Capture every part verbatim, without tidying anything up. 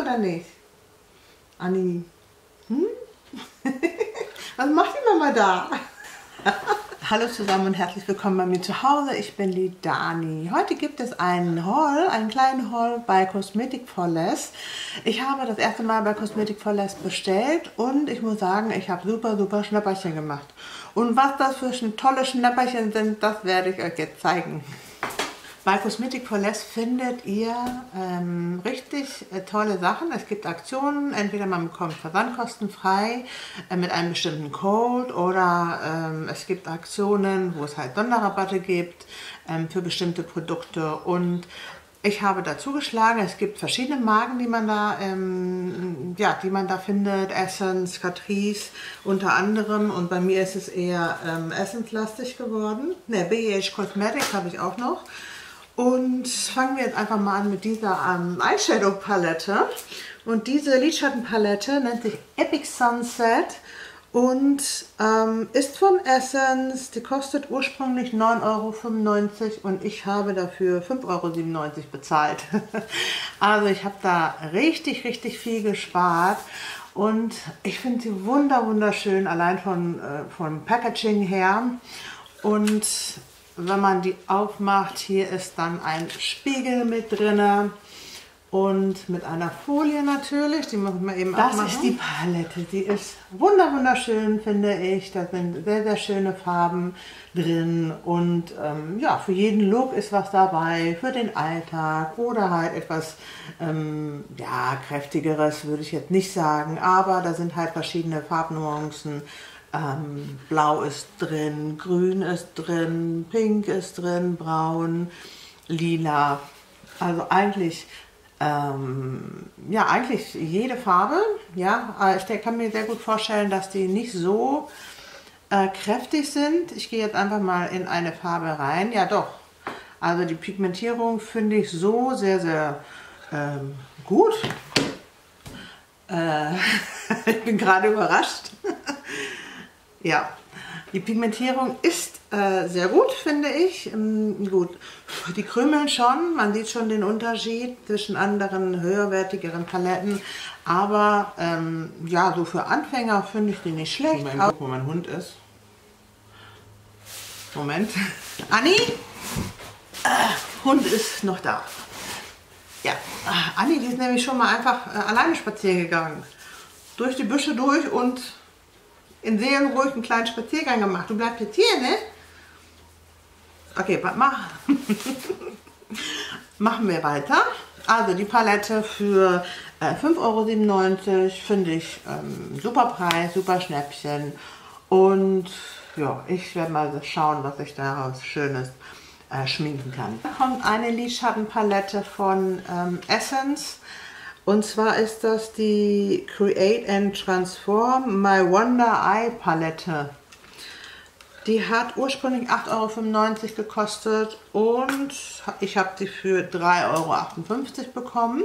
oder nicht? Anni, hm? Was macht die Mama da? Hallo zusammen und herzlich willkommen bei mir zu Hause. Ich bin die Dani. Heute gibt es einen Haul, einen kleinen Haul bei Kosmetik for less. Ich habe das erste Mal bei Kosmetik for less bestellt und ich muss sagen, ich habe super, super Schnäpperchen gemacht. Und was das für tolle Schnäpperchen sind, das werde ich euch jetzt zeigen. Bei Kosmetik for less findet ihr ähm, richtig äh, tolle Sachen. Es gibt Aktionen, entweder man bekommt versandkostenfrei äh, mit einem bestimmten Code oder ähm, es gibt Aktionen, wo es halt Sonderrabatte gibt ähm, für bestimmte Produkte. Und ich habe dazu geschlagen, es gibt verschiedene Marken, die man da, ähm, ja, die man da findet. Essence, Catrice unter anderem, und bei mir ist es eher ähm, Essence-lastig geworden. Ne, B H Cosmetics habe ich auch noch. Und fangen wir jetzt einfach mal an mit dieser ähm, Eyeshadow-Palette. Und diese Lidschattenpalette nennt sich Epic Sunset und ähm, ist von Essence. Die kostet ursprünglich neun Euro fünfundneunzig und ich habe dafür fünf Euro siebenundneunzig bezahlt. Also ich habe da richtig, richtig viel gespart. Und ich finde sie wunder, wunderschön, allein von, äh, vom Packaging her. Und wenn man die aufmacht, hier ist dann ein Spiegel mit drin und mit einer Folie natürlich, die machen wir eben aufmachen. Das ist die Palette, die ist wunderschön, finde ich. Da sind sehr, sehr schöne Farben drin und ähm, ja, für jeden Look ist was dabei, für den Alltag oder halt etwas ähm, ja, kräftigeres würde ich jetzt nicht sagen, aber da sind halt verschiedene Farbnuancen. Ähm, Blau ist drin, Grün ist drin, Pink ist drin, Braun, Lila. Also eigentlich, ähm, ja, eigentlich jede Farbe. Ja, ich kann mir sehr gut vorstellen, dass die nicht so äh, kräftig sind. Ich gehe jetzt einfach mal in eine Farbe rein. Ja, doch. Also die Pigmentierung finde ich so sehr, sehr ähm, gut. Äh, ich bin gerade überrascht. Ja, die Pigmentierung ist äh, sehr gut, finde ich. Ähm, gut, die krümeln schon, man sieht schon den Unterschied zwischen anderen höherwertigeren Paletten. Aber ähm, ja, so für Anfänger finde ich die nicht schlecht. Moment, guck, wo mein Hund ist. Moment. Anni? Äh, Hund ist noch da. Ja, Anni, die ist nämlich schon mal einfach äh, alleine spazieren gegangen. Durch die Büsche durch und in seelenruhig einen kleinen Spaziergang gemacht. Du bleibst jetzt hier, ne? Okay, mach. Machen wir weiter. Also die Palette für äh, fünf Euro siebenundneunzig finde ich ähm, super Preis, super Schnäppchen. Und ja, ich werde mal schauen, was ich daraus Schönes äh, schminken kann. Da kommt eine Lidschattenpalette von ähm, Essence. Und zwar ist das die Create and Transform My Wonder Eye Palette. Die hat ursprünglich acht Euro fünfundneunzig gekostet und ich habe die für drei Euro achtundfünfzig bekommen.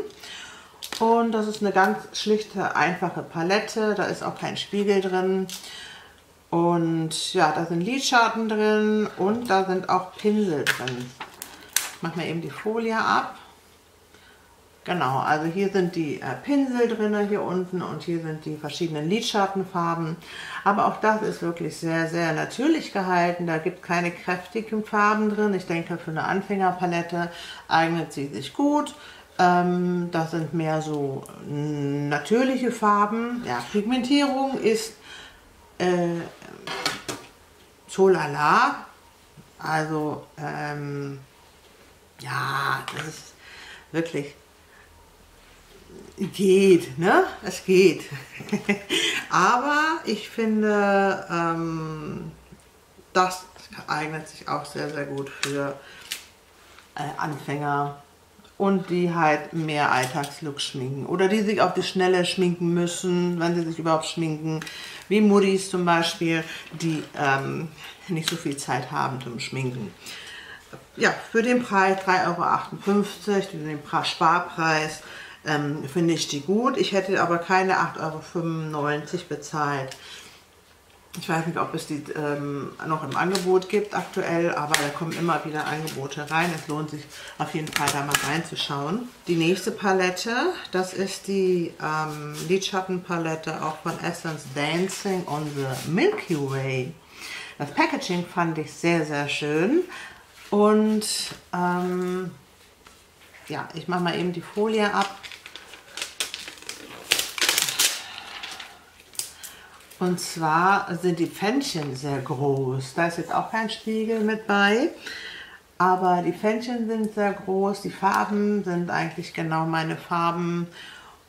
Und das ist eine ganz schlichte, einfache Palette. Da ist auch kein Spiegel drin. Und ja, da sind Lidschatten drin und da sind auch Pinsel drin. Ich mache mir eben die Folie ab. Genau, also hier sind die äh, Pinsel drin, hier unten, und hier sind die verschiedenen Lidschattenfarben. Aber auch das ist wirklich sehr, sehr natürlich gehalten. Da gibt es keine kräftigen Farben drin. Ich denke, für eine Anfängerpalette eignet sie sich gut. Ähm, das sind mehr so natürliche Farben. Ja, Pigmentierung ist äh, so lala. Also, ähm, ja, das ist wirklich... Geht, ne? Es geht. Aber ich finde, ähm, das eignet sich auch sehr, sehr gut für äh, Anfänger und die halt mehr Alltagslook schminken. Oder die sich auf die Schnelle schminken müssen, wenn sie sich überhaupt schminken. Wie Muttis zum Beispiel, die ähm, nicht so viel Zeit haben zum Schminken. Ja, für den Preis drei Euro achtundfünfzig, für den Sparpreis. Ähm, finde ich die gut. Ich hätte aber keine acht Euro fünfundneunzig bezahlt. Ich weiß nicht, ob es die ähm, noch im Angebot gibt aktuell, aber da kommen immer wieder Angebote rein. Es lohnt sich auf jeden Fall, da mal reinzuschauen. Die nächste Palette, das ist die ähm, Lidschattenpalette auch von Essence, Dancing on the Milky Way. Das Packaging fand ich sehr, sehr schön. Und ähm, ja, ich mache mal eben die Folie ab. Und zwar sind die Pfännchen sehr groß. Da ist jetzt auch kein Spiegel mit bei, aber die Pfännchen sind sehr groß. Die Farben sind eigentlich genau meine Farben.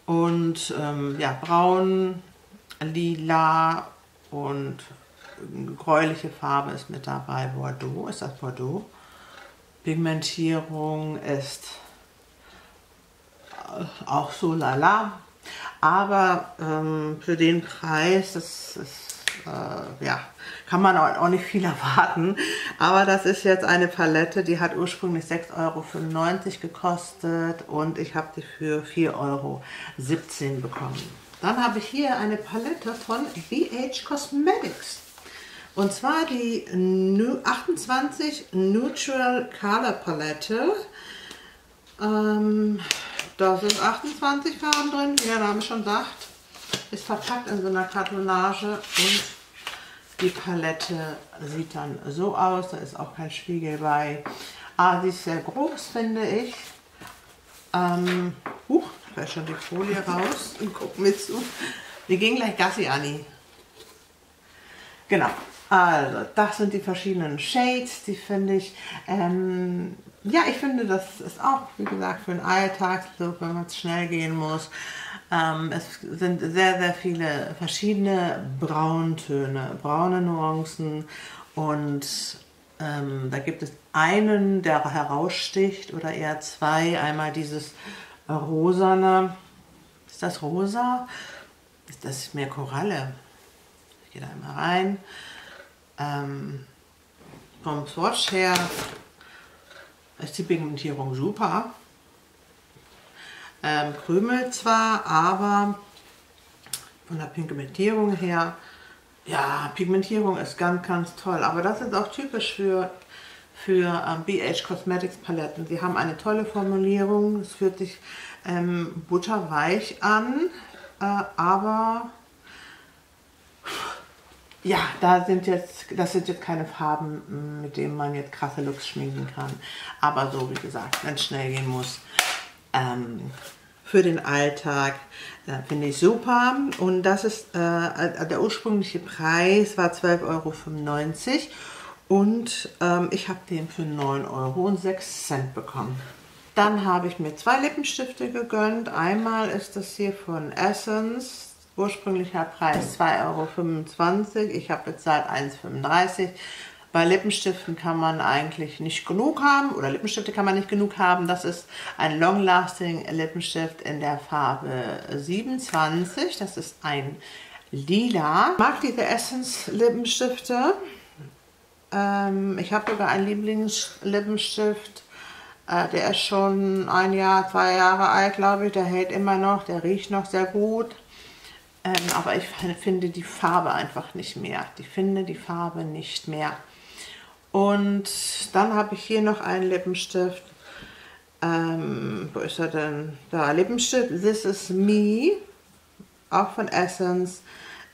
Und ähm, ja, braun, lila und gräuliche Farbe ist mit dabei. Bordeaux, ist das Bordeaux? Pigmentierung ist auch so lala. Aber ähm, für den Preis, das ist, äh, ja, kann man auch nicht viel erwarten. Aber das ist jetzt eine Palette, die hat ursprünglich sechs Euro fünfundneunzig gekostet und ich habe die für vier Euro siebzehn bekommen. Dann habe ich hier eine Palette von B H Cosmetics. Und zwar die achtundzwanzig Neutral Color Palette. Ähm... Da sind achtundzwanzig Farben drin, wie der Name schon sagt. Ist verpackt in so einer Kartonage und die Palette sieht dann so aus. Da ist auch kein Spiegel bei. Ah, sie ist sehr groß, finde ich. Ähm, huch, da ist schon die Folie raus. Und guck mir zu. Wir gehen gleich Gassi, Anni. Genau. Also, das sind die verschiedenen Shades, die finde ich, ähm, ja, ich finde, das ist auch, wie gesagt, für den Alltagslook, wenn man schnell gehen muss. Ähm, es sind sehr, sehr viele verschiedene Brauntöne, braune Nuancen und ähm, da gibt es einen, der heraussticht oder eher zwei. Einmal dieses rosane, ist das rosa? Ist das mehr Koralle? Ich gehe da einmal rein. Ähm, vom Swatch her ist die Pigmentierung super. Ähm, Krümel zwar, aber von der Pigmentierung her, ja, Pigmentierung ist ganz, ganz toll. Aber das ist auch typisch für, für ähm, B H Cosmetics Paletten. Sie haben eine tolle Formulierung, es fühlt sich ähm, butterweich an, äh, aber... Ja, da sind jetzt, das sind jetzt keine Farben, mit denen man jetzt krasse Looks schminken kann. Aber so, wie gesagt, wenn es schnell gehen muss, ähm, für den Alltag, äh, finde ich super. Und das ist, äh, der ursprüngliche Preis war zwölf Euro fünfundneunzig und ähm, ich habe den für neun Euro sechs bekommen. Dann habe ich mir zwei Lippenstifte gegönnt. Einmal ist das hier von Essence. Ursprünglicher Preis zwei Euro fünfundzwanzig, ich habe bezahlt eins Euro fünfunddreißig. Bei Lippenstiften kann man eigentlich nicht genug haben oder Lippenstifte kann man nicht genug haben. Das ist ein Long-Lasting Lippenstift in der Farbe siebenundzwanzig, das ist ein Lila. Ich mag diese Essence Lippenstifte. Ähm, ich habe sogar einen Lieblingslippenstift. Der ist schon ein Jahr, zwei Jahre alt, glaube ich. Der hält immer noch, der riecht noch sehr gut. Ähm, aber ich finde die Farbe einfach nicht mehr. Ich finde die Farbe nicht mehr. Und dann habe ich hier noch einen Lippenstift. Ähm, wo ist er denn? Da, Lippenstift This Is Me. Auch von Essence.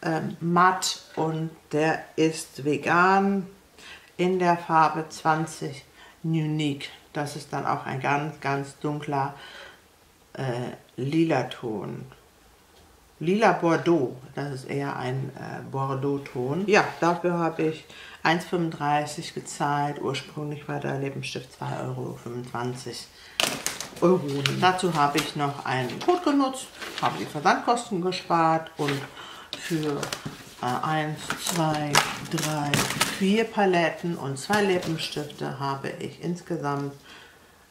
Ähm, matt und der ist vegan. In der Farbe zwanzig Unique. Das ist dann auch ein ganz, ganz dunkler äh, lila Ton. Lila Bordeaux, das ist eher ein äh, Bordeaux-Ton. Ja, dafür habe ich eins Euro fünfunddreißig gezahlt. Ursprünglich war der Lippenstift zwei Euro fünfundzwanzig. Euro. Dazu habe ich noch einen Code genutzt, habe die Versandkosten gespart und für äh, eins, zwei, drei, vier Paletten und zwei Lippenstifte habe ich insgesamt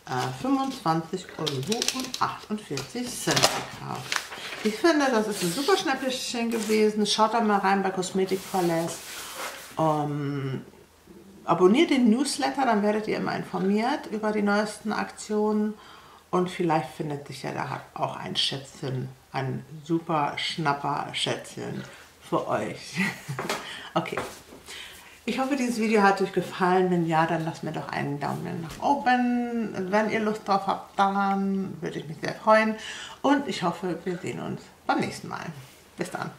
äh, fünfundzwanzig Euro achtundvierzig gekauft. Ich finde, das ist ein super Schnäppchen gewesen. Schaut da mal rein bei Kosmetik for less. Ähm, abonniert den Newsletter, dann werdet ihr immer informiert über die neuesten Aktionen. Und vielleicht findet sich ja da auch ein Schätzchen, ein super Schnapper-Schätzchen für euch. Okay. Ich hoffe, dieses Video hat euch gefallen. Wenn ja, dann lasst mir doch einen Daumen nach oben. Wenn ihr Lust drauf habt, dann würde ich mich sehr freuen. Und ich hoffe, wir sehen uns beim nächsten Mal. Bis dann.